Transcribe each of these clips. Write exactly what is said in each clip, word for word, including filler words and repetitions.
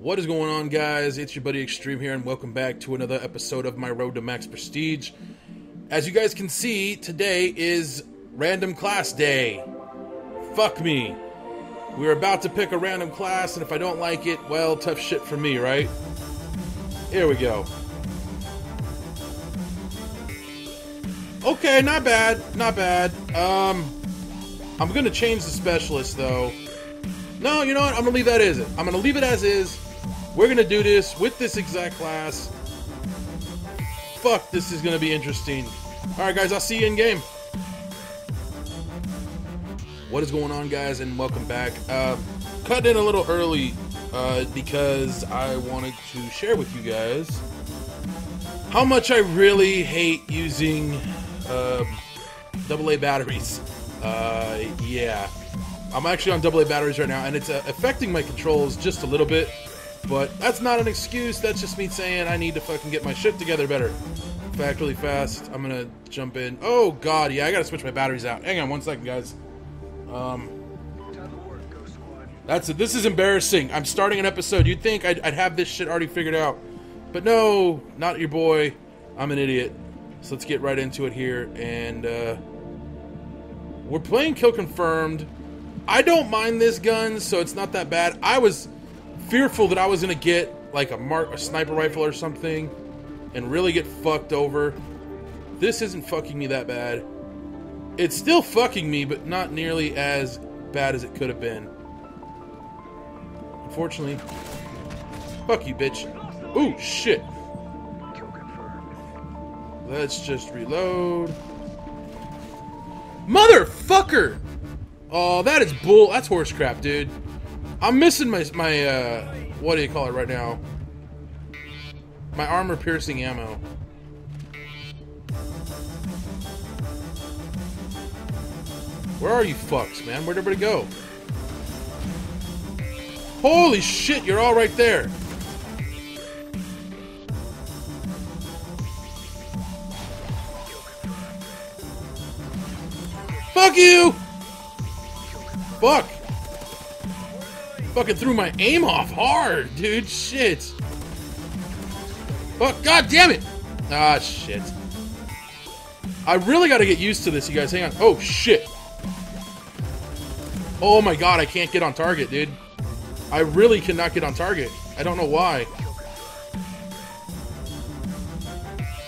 What is going on, guys? It's your buddy Extreme here, and welcome back to another episode of my Road to Max Prestige. As you guys can see, today is Random Class Day. Fuck me. We're about to pick a random class, and if I don't like it, well, tough shit for me, right? Here we go. Okay, not bad. Not bad. Um... I'm gonna change the specialist, though. No, you know what? I'm gonna leave that as it. I'm gonna leave it as is. We're gonna do this with this exact class. Fuck, this is gonna be interesting. Alright, guys, I'll see you in game. What is going on, guys, and welcome back. Uh, cutting in a little early uh, because I wanted to share with you guys how much I really hate using uh, double A batteries. Uh, yeah, I'm actually on double A batteries right now, and it's uh, affecting my controls just a little bit, but that's not an excuse, that's just me saying I need to fucking get my shit together better. In fact, really fast, I'm gonna jump in. Oh god, yeah, I gotta switch my batteries out. Hang on one second, guys. Um, that's it. This is embarrassing. I'm starting an episode. You'd think I'd, I'd have this shit already figured out, but no, not your boy. I'm an idiot. So let's get right into it here, and, uh... we're playing Kill Confirmed. I don't mind this gun, so it's not that bad. I was fearful that I was gonna get like a mark, a sniper rifle or something, and really get fucked over. This isn't fucking me that bad. It's still fucking me, but not nearly as bad as it could have been. Unfortunately, fuck you, bitch. Ooh, shit. Let's just reload. Motherfucker! Oh, that is bull. That's horse crap, dude. I'm missing my, my uh, what do you call it right now? My armor-piercing ammo. Where are you fucks, man? Where'd everybody go? Holy shit, you're all right there. Fuck you! Fuck! Fucking threw my aim off hard, dude. Shit. Fuck. God damn it! Ah, shit. I really gotta get used to this, you guys. Hang on. Oh, shit. Oh my god, I can't get on target, dude. I really cannot get on target. I don't know why.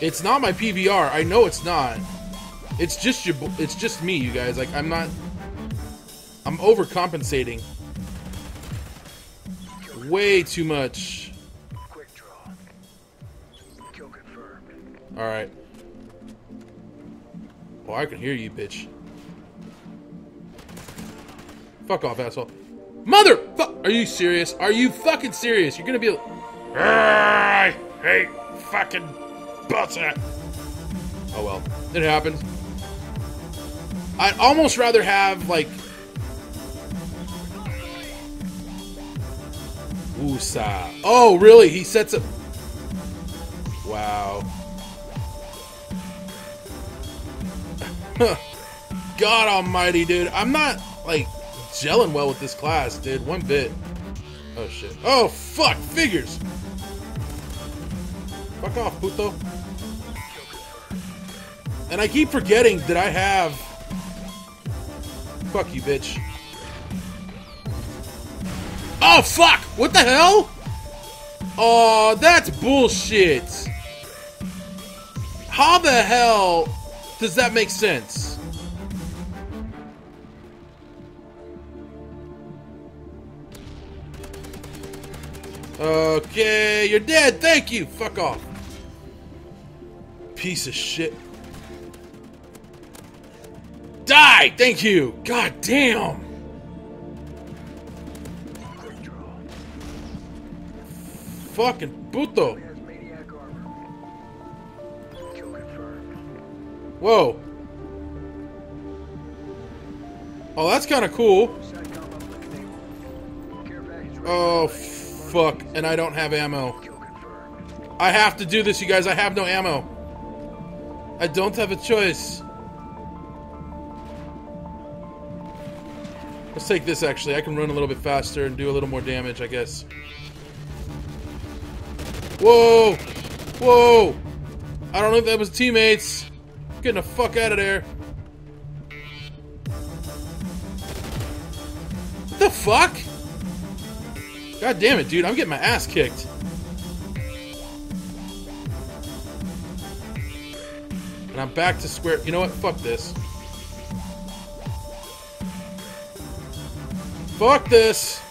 It's not my P V R. I know it's not. It's just your, it's just me, you guys. Like, I'm not, I'm overcompensating way too much. All right. Well, I can hear you, bitch. Fuck off, asshole. Mother, fuck. Are you serious? Are you fucking serious? You're gonna be. Like, I hate fucking butter. Oh well, it happens. I'd almost rather have, like... Usa. Oh, really? He sets up... Wow. God almighty, dude. I'm not, like, gelling well with this class, dude. One bit. Oh, shit. Oh, fuck! Figures! Fuck off, puto. And I keep forgetting that I have... Fuck you, bitch. Oh, fuck! What the hell? Oh, that's bullshit. How the hell does that make sense? Okay, you're dead. Thank you. Fuck off. Piece of shit. Die! Thank you! God damn! Fucking puto! Whoa! Oh, that's kind of cool. Oh, fuck. And I don't have ammo. I have to do this, you guys. I have no ammo. I don't have a choice. Let's take this, actually. I can run a little bit faster and do a little more damage, I guess. Whoa! Whoa! I don't know if that was teammates. I'm getting the fuck out of there. What the fuck? God damn it, dude. I'm getting my ass kicked. And I'm back to square. You know what? Fuck this. Fuck this.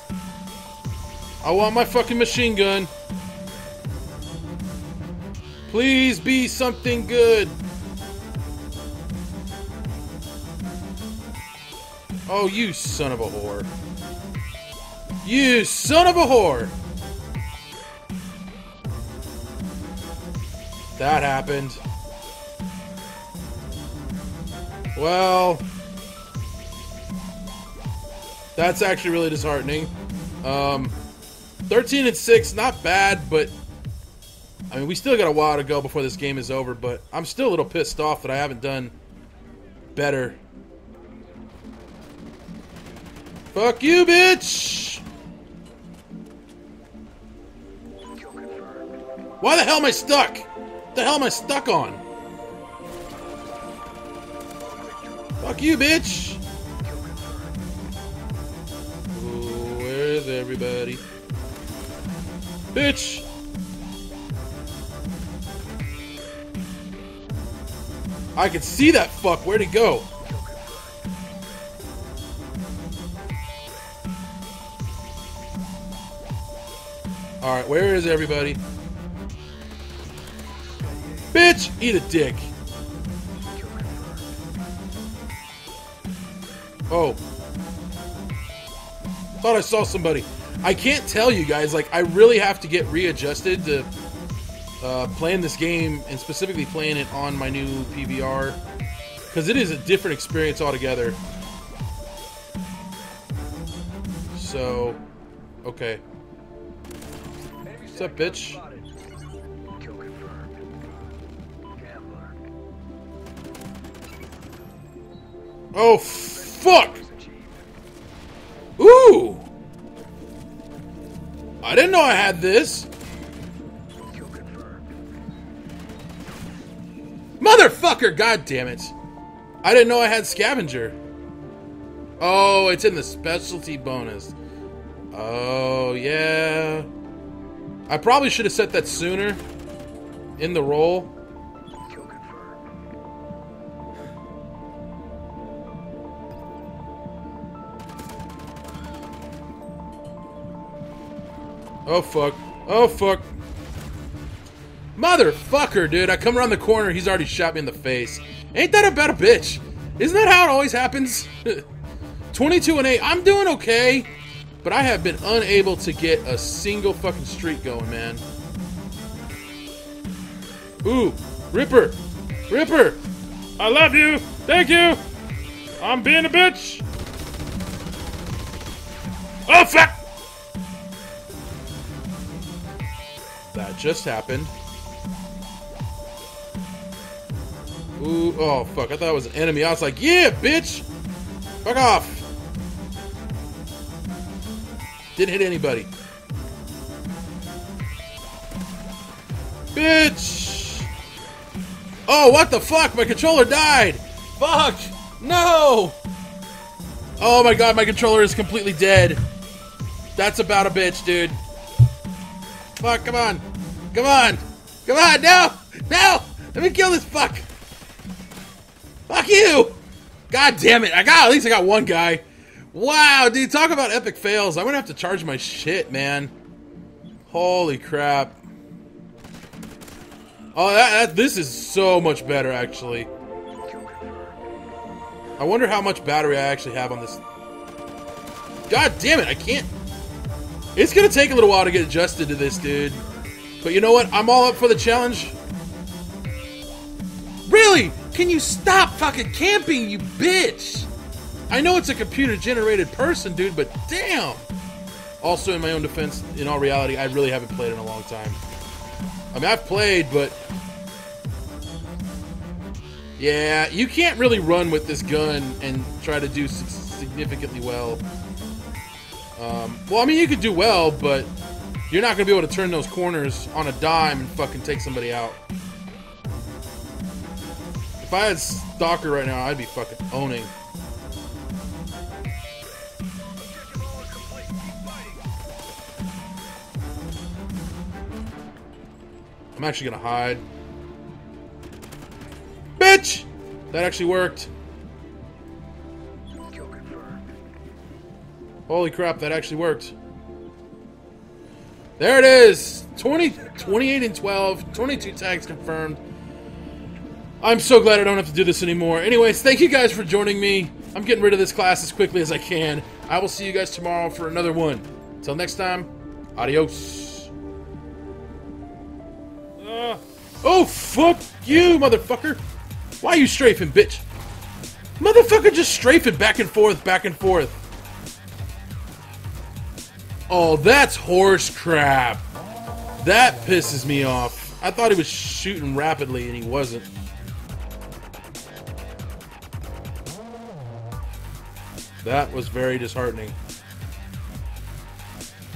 I want my fucking machine gun. Please be something good. Oh, you son of a whore. You son of a whore. That happened. Well, that's actually really disheartening. Um, thirteen and six, not bad, but I mean, we still got a while to go before this game is over, but I'm still a little pissed off that I haven't done better. Fuck you, bitch! Why the hell am I stuck? What the hell am I stuck on? Fuck you, bitch! Ooh, where is everybody? Bitch! I can see that fuck. Where'd he go? Alright, where is everybody? Bitch! Eat a dick. Oh. Thought I saw somebody. I can't tell you guys. Like, I really have to get readjusted to... Uh, playing this game, and specifically playing it on my new P V R, because it is a different experience altogether. So, okay. What's up, bitch? Oh, fuck! Ooh! I didn't know I had this! Motherfucker, god damn it. I didn't know I had scavenger. Oh, it's in the specialty bonus. Oh, yeah. I probably should have set that sooner in the roll. Oh, fuck. Oh, fuck. Motherfucker, dude. I come around the corner, he's already shot me in the face. Ain't that about a bitch? Isn't that how it always happens? twenty-two and eight. I'm doing okay, but I have been unable to get a single fucking streak going, man. Ooh, Ripper. Ripper. I love you. Thank you. I'm being a bitch. Oh, fuck. That just happened. Ooh, oh, fuck. I thought it was an enemy. I was like, yeah, bitch! Fuck off! Didn't hit anybody. Bitch! Oh, what the fuck? My controller died! Fuck! No! Oh my god, my controller is completely dead. That's about a bitch, dude. Fuck, come on! Come on! Come on, no! No! Let me kill this fuck! Fuck you! God damn it! I got at least I got one guy. Wow, dude, talk about epic fails. I'm gonna have to charge my shit, man. Holy crap! Oh, that, that this is so much better, actually. I wonder how much battery I actually have on this. God damn it! I can't. It's gonna take a little while to get adjusted to this, dude. But you know what? I'm all up for the challenge. Really? Can you stop fucking camping, you bitch? I know it's a computer-generated person, dude, but damn! Also, in my own defense, in all reality, I really haven't played in a long time. I mean, I've played, but... yeah, you can't really run with this gun and try to do significantly well. Um, well, I mean, you could do well, but You're not going to be able to turn those corners on a dime and fucking take somebody out. If I had Stalker right now, I'd be fucking owning. I'm actually going to hide. Bitch! That actually worked. Holy crap, that actually worked. There it is! twenty, twenty-eight and twelve, twenty-two tags confirmed. I'm so glad I don't have to do this anymore. Anyways, thank you guys for joining me. I'm getting rid of this class as quickly as I can. I will see you guys tomorrow for another one. Until next time, adios. Uh, oh, fuck you, motherfucker. Why are you strafing, bitch? Motherfucker just strafing back and forth, back and forth. Oh, that's horse crap. That pisses me off. I thought he was shooting rapidly, and he wasn't. That was very disheartening.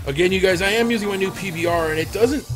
Again, you guys, I am using my new P B R, and it doesn't...